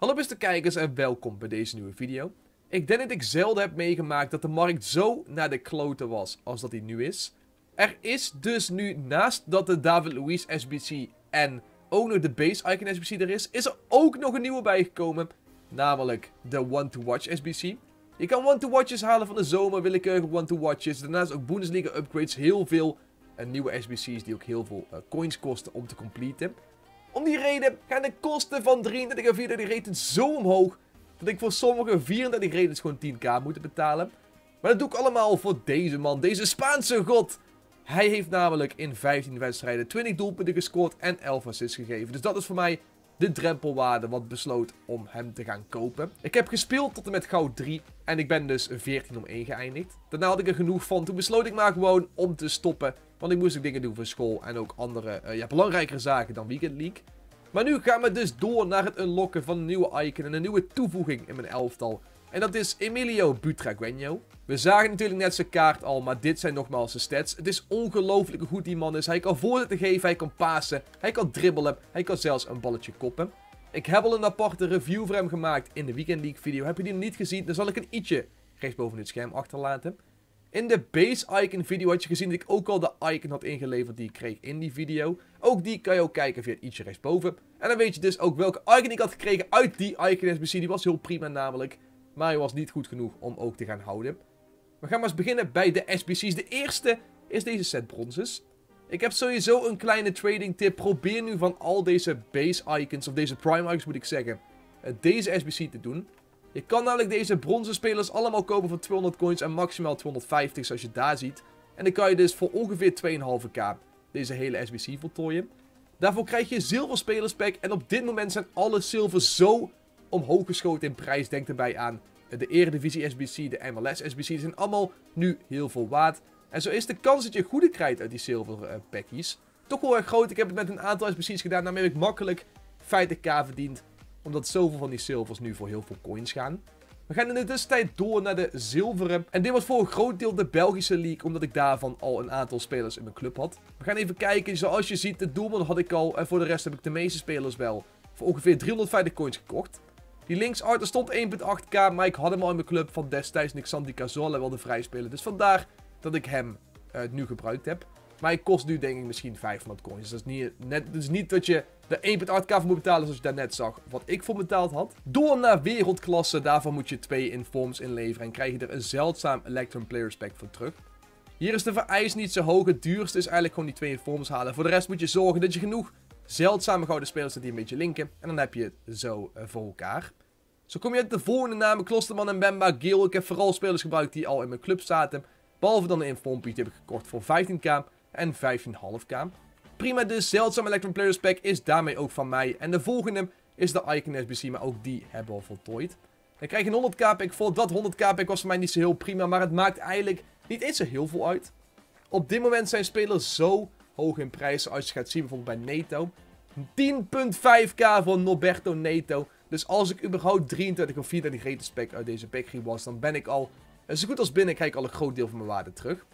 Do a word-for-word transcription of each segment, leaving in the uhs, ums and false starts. Hallo beste kijkers en welkom bij deze nieuwe video. Ik denk dat ik zelden heb meegemaakt dat de markt zo naar de kloten was als dat hij nu is. Er is dus nu, naast dat de David Luiz S B C en ook nog de Base Icon S B C er is, is er ook nog een nieuwe bijgekomen. Namelijk de One-To-Watch S B C. Je kan One-To-Watches halen van de zomer, willekeurige One-To-Watches. Daarnaast ook Bundesliga upgrades, heel veel uh, nieuwe S B C's die ook heel veel uh, coins kosten om te completen. Om die reden gaan de kosten van drieëndertig en vierendertig ratings zo omhoog dat ik voor sommige vierendertig ratings gewoon tien k moet betalen. Maar dat doe ik allemaal voor deze man, deze Spaanse god. Hij heeft namelijk in vijftien wedstrijden twintig doelpunten gescoord en elf assists gegeven. Dus dat is voor mij de drempelwaarde wat besloot om hem te gaan kopen. Ik heb gespeeld tot en met goud drie en ik ben dus veertien om één geëindigd. Daarna had ik er genoeg van, toen besloot ik maar gewoon om te stoppen. Want ik moest ook dingen doen voor school en ook andere uh, ja, belangrijkere zaken dan Weekend League. Maar nu gaan we dus door naar het unlocken van een nieuwe icon en een nieuwe toevoeging in mijn elftal. En dat is Emilio Butragueño. We zagen natuurlijk net zijn kaart al, maar dit zijn nogmaals zijn stats. Het is ongelooflijk hoe goed die man is. Hij kan voorzetten geven, hij kan pasen, hij kan dribbelen, hij kan zelfs een balletje koppen. Ik heb al een aparte review voor hem gemaakt in de Weekend League video. Heb je die nog niet gezien, dan zal ik een i'tje rechtsboven het scherm achterlaten. In de Base Icon video had je gezien dat ik ook al de icon had ingeleverd die ik kreeg in die video. Ook die kan je ook kijken via het i'tje rechtsboven. En dan weet je dus ook welke icon ik had gekregen uit die Icon S B C. Die was heel prima namelijk. Maar hij was niet goed genoeg om ook te gaan houden. We gaan maar eens beginnen bij de S B C's. De eerste is deze set bronzes. Ik heb sowieso een kleine trading tip. Probeer nu van al deze base icons, of deze prime icons moet ik zeggen, deze S B C te doen. Je kan namelijk deze bronzen spelers allemaal kopen voor tweehonderd coins en maximaal tweehonderdvijftig zoals je daar ziet. En dan kan je dus voor ongeveer tweeënhalf k deze hele S B C voltooien. Daarvoor krijg je zilver spelerspack en op dit moment zijn alle zilver zo omhoog geschoten in prijs. Denk erbij aan de Eredivisie S B C, de M L S S B C, die zijn allemaal nu heel veel waard. En zo is de kans dat je goede krijgt uit die zilver packies toch wel erg groot. Ik heb het met een aantal S B C's gedaan, daarmee heb ik makkelijk vijftig k verdiend. Omdat zoveel van die zilvers nu voor heel veel coins gaan. We gaan in de tussentijd door naar de zilveren. En dit was voor een groot deel de Belgische league. Omdat ik daarvan al een aantal spelers in mijn club had. We gaan even kijken. Zoals je ziet, de doelman had ik al. En voor de rest heb ik de meeste spelers wel. Voor ongeveer driehonderdvijftig coins gekocht. Die linksarter stond één komma acht k. Maar ik had hem al in mijn club van destijds. En ik Santi Cazorla wilde vrijspelen. Dus vandaar dat ik hem uh, nu gebruikt heb. Maar hij kost nu denk ik misschien vijfhonderd coins. Dus dat is niet, net, dus niet dat je de één komma acht k voor moet betalen zoals je daarnet zag. Wat ik voor betaald had. Door naar wereldklasse. Daarvan moet je twee informs inleveren. En krijg je er een zeldzaam Electrum Players Pack voor terug. Hier is de vereis niet zo hoog. Het duurste is eigenlijk gewoon die twee informs halen. Voor de rest moet je zorgen dat je genoeg zeldzame gouden spelers hebt die een beetje linken. En dan heb je het zo uh, voor elkaar. Zo kom je uit de volgende namen. Klosterman en Bemba, Geel. Ik heb vooral spelers gebruikt die al in mijn club zaten. Behalve dan de informpiet die heb ik gekocht voor vijftien k. En vijftien komma vijf k. Prima dus, zeldzaam Electrum Players Pack is daarmee ook van mij. En de volgende is de Icon S B C, maar ook die hebben we al voltooid. Dan krijg je een honderd k pack voor. Dat honderd k pack was voor mij niet zo heel prima, maar het maakt eigenlijk niet eens zo heel veel uit. Op dit moment zijn spelers zo hoog in prijs, als je gaat zien bijvoorbeeld bij Neto. tien komma vijf k voor Norberto Neto. Dus als ik überhaupt drieëntwintig of vierentwintig ratings pack uit deze pack was, dan ben ik al zo goed als binnen, krijg ik al een groot deel van mijn waarde terug.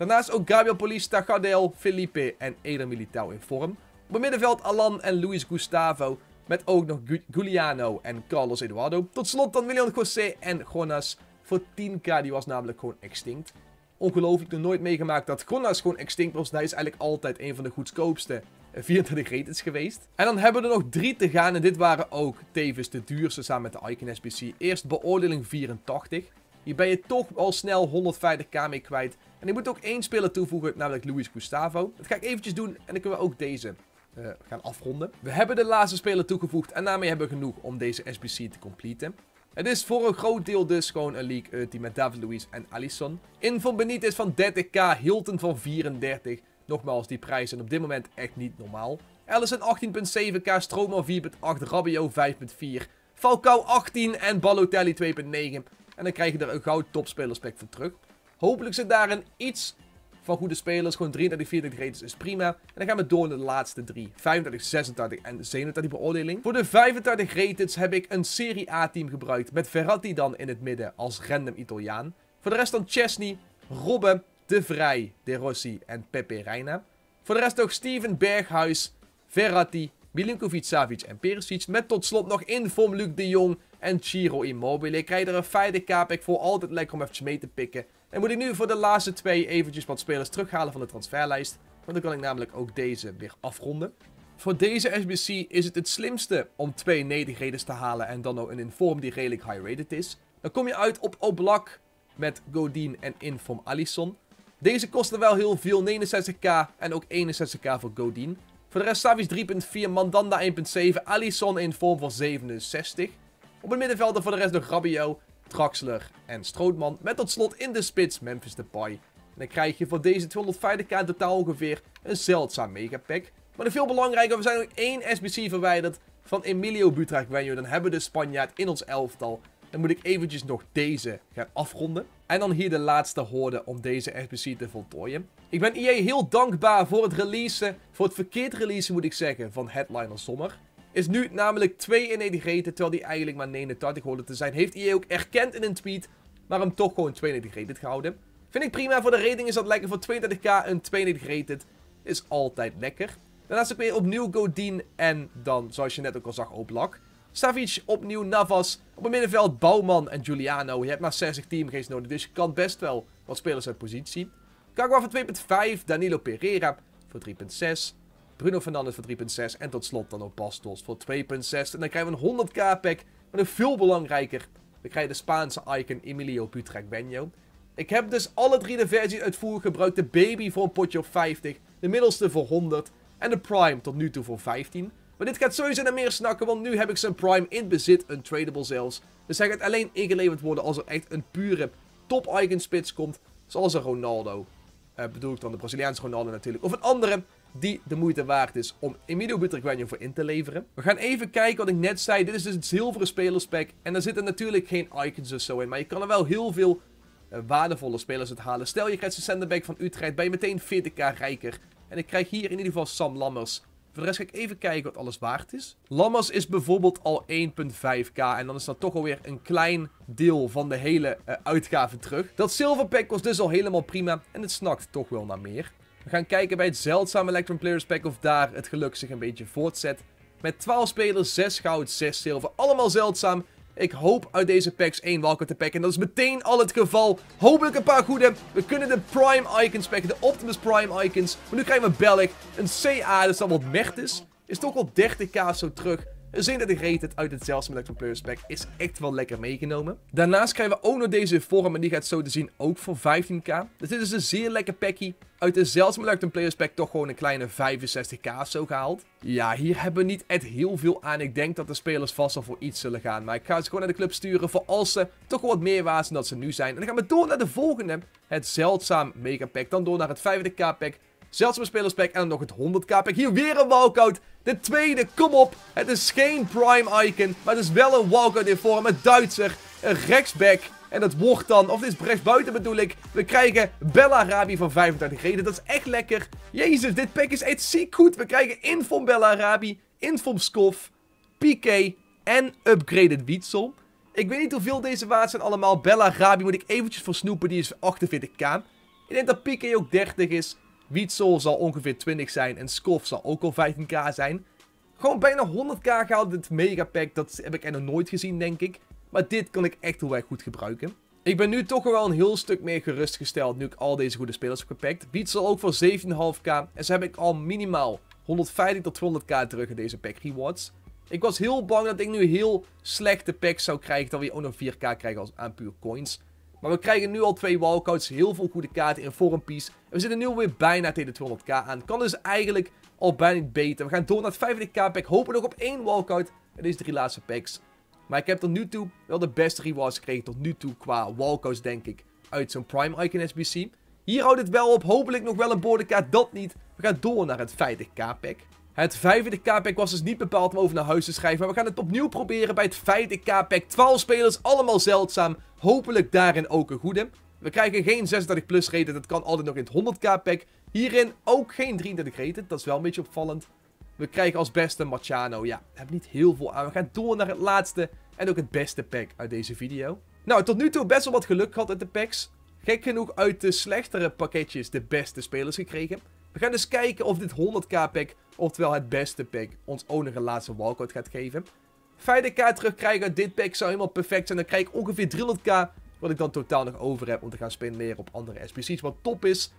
Daarnaast ook Gabriel Paulista, Gardel, Felipe en Eder Militão in vorm. Op het middenveld Alan en Luis Gustavo. Met ook nog Giuliano en Carlos Eduardo. Tot slot dan William José en Jonas. Voor tien k, die was namelijk gewoon extinct. Ongelooflijk, nog nooit meegemaakt dat Jonas gewoon extinct was. Hij is eigenlijk altijd een van de goedkoopste vierentwintig ratings geweest. En dan hebben we er nog drie te gaan. En dit waren ook tevens de duurste samen met de Icon S B C. Eerst beoordeling vierentachtig. Hier ben je toch al snel honderdvijftig k mee kwijt. En ik moet ook één speler toevoegen, namelijk Luis Gustavo. Dat ga ik eventjes doen en dan kunnen we ook deze uh, gaan afronden. We hebben de laatste speler toegevoegd en daarmee hebben we genoeg om deze S B C te completen. Het is voor een groot deel dus gewoon een League Earth die met David Luiz en Alisson. Info Benitez van dertig k, Hilton van vierendertig. Nogmaals, die prijzen zijn op dit moment echt niet normaal. Ellison achttien komma zeven k, Stroman vier komma acht, Rabiot vijf komma vier, Falcao achttien en Balotelli twee komma negen. En dan krijg je er een goud topspelerspack voor terug. Hopelijk zit daarin iets van goede spelers. Gewoon drieëntwintig, vierendertig ratings is prima. En dan gaan we door naar de laatste drie. vijfentwintig, zesentwintig en zevenentwintig beoordeling. Voor de vijfentwintig ratings heb ik een Serie A team gebruikt. Met Verratti dan in het midden als random Italiaan. Voor de rest dan Chesney, Robben, De Vrij, De Rossi en Pepe Reina. Voor de rest ook Steven Berghuis, Verratti, Milinkovic, Savic en Perisic. Met tot slot nog Inform Luc de Jong en Ciro Immobile. Krijg je er een fijne K P I C voor, altijd lekker om even mee te pikken. En moet ik nu voor de laatste twee eventjes wat spelers terughalen van de transferlijst. Want dan kan ik namelijk ook deze weer afronden. Voor deze S B C is het het slimste om twee nedigreders te halen en dan nog een Inform die redelijk high-rated is. Dan kom je uit op Oblak met Godin en Inform Alisson. Deze kosten wel heel veel, negenenzestig k en ook eenenzestig k voor Godin. Voor de rest Savic drie komma vier, Mandanda één komma zeven, Alisson Inform voor zevenenzestig. Op het middenveld voor de rest nog Rabiot, Draxler en Strootman. Met tot slot in de spits Memphis Depay. En dan krijg je voor deze tweehonderdvijftig k in totaal ongeveer een zeldzaam megapack. Maar nog veel belangrijker, we zijn nog één S B C verwijderd van Emilio Butragueño. Dan hebben we de Spanjaard in ons elftal. Dan moet ik eventjes nog deze gaan afronden. En dan hier de laatste horde om deze S B C te voltooien. Ik ben E A heel dankbaar voor het releasen, voor het verkeerd releasen moet ik zeggen, van Headliner Sommer. Is nu namelijk tweeënnegentig rated, terwijl die eigenlijk maar negenentachtig hoorde te zijn. Heeft E A ook erkend in een tweet, maar hem toch gewoon tweeënnegentig rated gehouden. Vind ik prima, voor de rating is dat lekker. Voor tweeëntwintig k een tweeënnegentig rated is altijd lekker. Daarnaast ook weer opnieuw Godin en dan, zoals je net ook al zag, Oblak. Savic, opnieuw Navas. Op het middenveld Bouwman en Giuliano. Je hebt maar zestig teamgeest nodig, dus je kan best wel wat spelers uit positie. Kagawa voor twee komma vijf, Danilo Pereira voor drie komma zes, Bruno Fernandes voor drie komma zes en tot slot dan ook Bastos voor twee komma zes. En dan krijgen we een honderd k pack, maar nog veel belangrijker, we krijgen de Spaanse icon Emilio Butragueño. Ik heb dus alle drie de versies uitvoerig gebruikt. De baby voor een potje op vijftig, de middelste voor honderd en de prime tot nu toe voor vijftien. Maar dit gaat sowieso naar meer snakken, want nu heb ik zijn prime in bezit, een tradable zelfs. Dus hij gaat alleen ingeleverd worden als er echt een pure top icon spits komt, zoals een Ronaldo. Uh, bedoel ik dan de Braziliaanse Ronaldo natuurlijk, of een andere die de moeite waard is om Emilio Butragueño voor in te leveren. We gaan even kijken wat ik net zei. Dit is dus het zilveren spelerspack en daar zitten natuurlijk geen icons of zo in, maar je kan er wel heel veel uh, waardevolle spelers uit halen. Stel je krijgt zijn centerback van Utrecht, ben je meteen veertig k rijker. En ik krijg hier in ieder geval Sam Lammers. Voor de rest ga ik even kijken wat alles waard is. Lammers is bijvoorbeeld al één komma vijf k. En dan is dat toch alweer een klein deel van de hele uh, uitgave terug. Dat zilverpack kost dus al helemaal prima. En het snakt toch wel naar meer. We gaan kijken bij het zeldzame Electrum Players Pack of daar het geluk zich een beetje voortzet. Met twaalf spelers, zes goud, zes zilver. Allemaal zeldzaam. Ik hoop uit deze packs één welke te pakken. En dat is meteen al het geval. Hopelijk een paar goede. We kunnen de Prime Icons pakken. De Optimus Prime Icons. Maar nu krijgen we Ballack. Een C A, dus dat wat mecht is. Is toch al dertig k zo terug. Een zevenendertig rated uit het zelfs Electron Players Pack. Is echt wel lekker meegenomen. Daarnaast krijgen we ook nog deze vorm. En die gaat zo te zien ook voor vijftien k. Dus dit is een zeer lekker packie. Uit de zeldzame Electron Players Pack toch gewoon een kleine vijfenzestig k of zo gehaald. Ja, hier hebben we niet echt heel veel aan. Ik denk dat de spelers vast al voor iets zullen gaan. Maar ik ga ze gewoon naar de club sturen voor als ze toch wel wat meer waard zijn dan ze nu zijn. En dan gaan we door naar de volgende. Het zeldzaam mega pack. Dan door naar het vijftig k pack. Zeldzame spelerspack en dan nog het honderd k pack. Hier weer een walkout. De tweede, kom op. Het is geen Prime Icon, maar het is wel een walkout in vorm. Een Duitser, een rechtsback. En dat wordt dan, of dit is rechtsbuiten bedoel ik. We krijgen Bellarabi van vijfentwintig reden. Dat is echt lekker. Jezus, dit pack is echt ziek goed. We krijgen Inform Bellarabi, Inform Skof, Piqué en Upgraded Witsel. Ik weet niet hoeveel deze waard zijn allemaal. Bellarabi moet ik eventjes voor snoepen. Die is achtenveertig k. Ik denk dat Piqué ook dertig is. Witsel zal ongeveer twintig zijn en Skof zal ook al vijftien k zijn. Gewoon bijna honderd k gehaald, dit megapack. Dat heb ik er nog nooit gezien, denk ik. Maar dit kan ik echt heel erg goed gebruiken. Ik ben nu toch wel een heel stuk meer gerustgesteld nu ik al deze goede spelers heb gepakt. Witsel ook voor zeventien komma vijf k. En zo heb ik al minimaal honderdvijftig tot tweehonderd k terug in deze pack rewards. Ik was heel bang dat ik nu heel slechte packs zou krijgen. Dat we ook nog vier k krijgen als aan puur coins. Maar we krijgen nu al twee walkouts, heel veel goede kaarten in Forum Piece. En we zitten nu alweer bijna tegen de tweehonderd k aan. Kan dus eigenlijk al bijna niet beter. We gaan door naar het vijftig k pack, hopen nog op één walkout. En deze drie laatste packs. Maar ik heb tot nu toe wel de beste rewards gekregen tot nu toe qua walkouts, denk ik. Uit zo'n Prime Icon S B C. Hier houdt het wel op, hopelijk nog wel een boordenkaart, dat niet. We gaan door naar het vijftig k pack. Het vijftig k pack was dus niet bepaald om over naar huis te schrijven. Maar we gaan het opnieuw proberen bij het vijftig k pack. twaalf spelers, allemaal zeldzaam. Hopelijk daarin ook een goede. We krijgen geen zesendertig plus rated. Dat kan altijd nog in het honderd k pack. Hierin ook geen drieëndertig rated. Dat is wel een beetje opvallend. We krijgen als beste Marciano. Ja, we hebben niet heel veel aan. We gaan door naar het laatste en ook het beste pack uit deze video. Nou, tot nu toe best wel wat geluk gehad uit de packs. Gek genoeg uit de slechtere pakketjes de beste spelers gekregen. We gaan dus kijken of dit honderd k pick, oftewel het beste pick, ons ook nog een laatste walkout gaat geven. vijftig k terugkrijgen uit dit pick zou helemaal perfect zijn. Dan krijg ik ongeveer driehonderd k, wat ik dan totaal nog over heb om te gaan spenderen op andere S B C's, wat top is.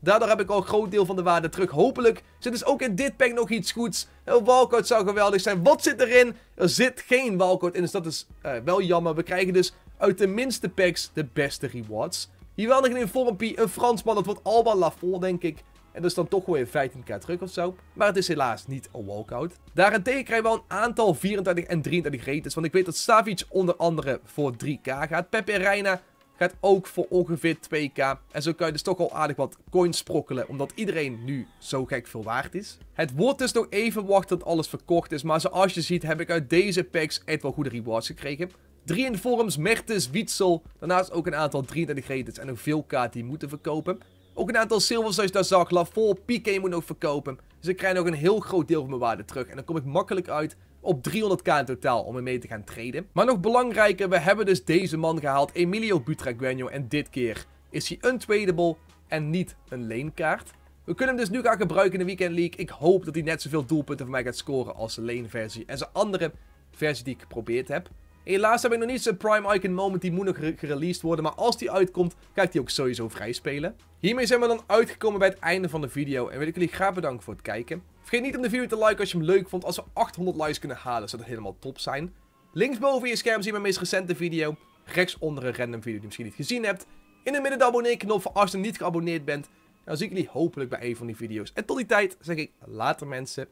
Daardoor heb ik al een groot deel van de waarde terug. Hopelijk zit dus ook in dit pack nog iets goeds. Een walkout zou geweldig zijn. Wat zit erin? Er zit geen walkout in, dus dat is uh, wel jammer. We krijgen dus uit de minste packs de beste rewards. Hier wel nog een informpie, een Fransman, dat wordt Alban Lafont denk ik. En dat is dan toch gewoon weer vijftien k terug of zo. Maar het is helaas niet een walkout. Daarentegen krijgen we wel een aantal vierentwintig en drieëntwintig ratings. Want ik weet dat Savic onder andere voor drie k gaat. Pepe Reina gaat ook voor ongeveer twee k. En zo kan je dus toch al aardig wat coins sprokkelen. Omdat iedereen nu zo gek veel waard is. Het wordt dus nog even wachten tot alles verkocht is. Maar zoals je ziet heb ik uit deze packs echt wel goede rewards gekregen. Drie informs, Mertens, Witsel. Daarnaast ook een aantal drieëntwintig ratings. En nog veel k die moeten verkopen. Ook een aantal silvers zoals je daar zag. Lafont, Piqué moet ook verkopen. Dus ik krijg nog een heel groot deel van mijn waarde terug. En dan kom ik makkelijk uit op driehonderd k in totaal om ermee te gaan traden. Maar nog belangrijker, we hebben dus deze man gehaald. Emilio Butragueño. En dit keer is hij untradable en niet een leenkaart. We kunnen hem dus nu gaan gebruiken in de Weekend League. Ik hoop dat hij net zoveel doelpunten voor mij gaat scoren als de leenversie. En zijn andere versie die ik geprobeerd heb. Helaas heb ik nog niet zijn Prime Icon moment, die moet nog gereleased worden. Maar als die uitkomt, ga ik die ook sowieso vrij spelen. Hiermee zijn we dan uitgekomen bij het einde van de video. En wil ik jullie graag bedanken voor het kijken. Vergeet niet om de video te liken als je hem leuk vond. Als we achthonderd likes kunnen halen, zou dat helemaal top zijn. Linksboven je scherm zie je mijn meest recente video. Rechtsonder een random video die je misschien niet gezien hebt. In het midden de abonneerknop voor als je niet geabonneerd bent. En dan zie ik jullie hopelijk bij een van die video's. En tot die tijd zeg ik later mensen.